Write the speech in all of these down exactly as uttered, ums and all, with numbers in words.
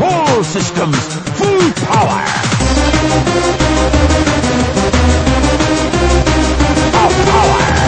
All systems, full power. All power.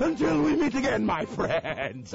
Until we meet again, my friends.